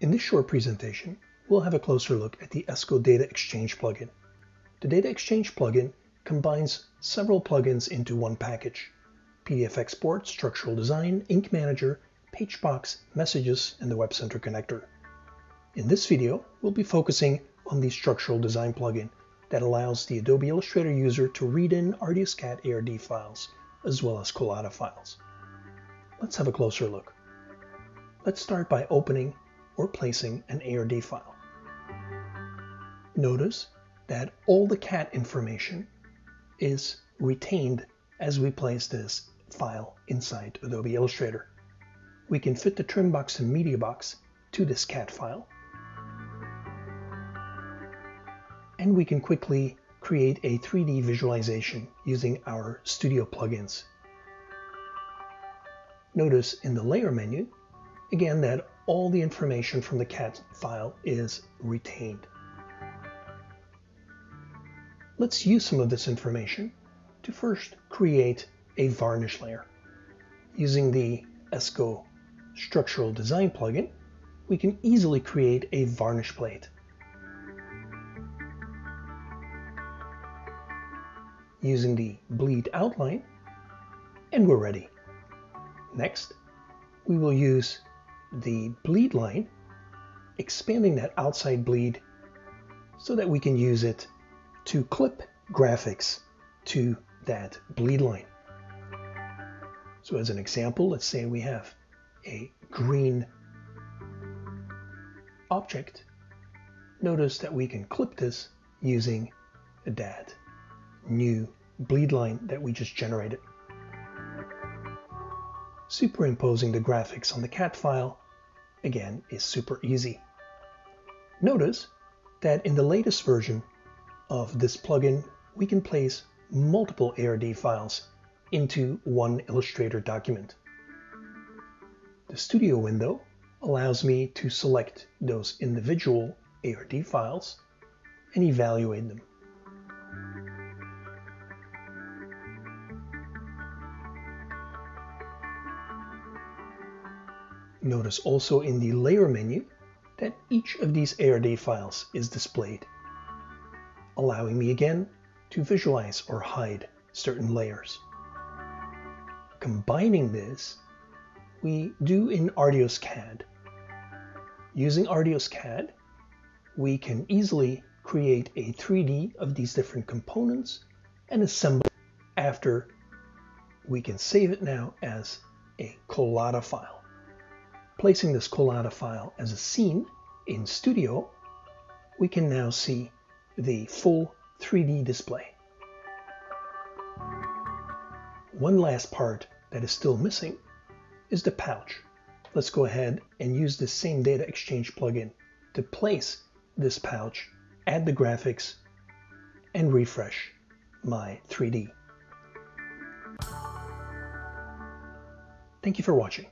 In this short presentation, we'll have a closer look at the Esko Data Exchange plugin. The Data Exchange plugin combines several plugins into one package: PDF Export, Structural Design, Ink Manager, Page Box, Messages, and the WebCenter Connector. In this video, we'll be focusing on the Structural Design plugin that allows the Adobe Illustrator user to read in ArtiosCAD ARD files, as well as Collada files. Let's have a closer look. Let's start by opening or placing an ARD file. Notice that all the CAD information is retained as we place this file inside Adobe Illustrator. We can fit the Trim Box and Media Box to this CAD file, and we can quickly create a 3D visualization using our Studio plugins. Notice in the Layer menu, again, that all the information from the CAD file is retained. Let's use some of this information to first create a varnish layer. Using the Esko Structural Design plugin, we can easily create a varnish plate. Using the bleed outline, and we're ready. Next, we will use the bleed line, expanding that outside bleed so that we can use it to clip graphics to that bleed line. So as an example, let's say we have a green object. Notice that we can clip this using that new bleed line that we just generated. Superimposing the graphics on the CAD file, again, is super easy. Notice that in the latest version of this plugin, we can place multiple ARD files into one Illustrator document. The Studio window allows me to select those individual ARD files and evaluate them. Notice also in the Layer menu that each of these ARD files is displayed, allowing me again to visualize or hide certain layers. Combining this, we do in ArtiosCAD. Using ArtiosCAD, we can easily create a 3D of these different components and assemble after. We can save it now as a Collada file. Placing this Collada file as a scene in Studio, we can now see the full 3D display. One last part that is still missing is the pouch. Let's go ahead and use the same Data Exchange plugin to place this pouch, add the graphics, and refresh my 3D. Thank you for watching.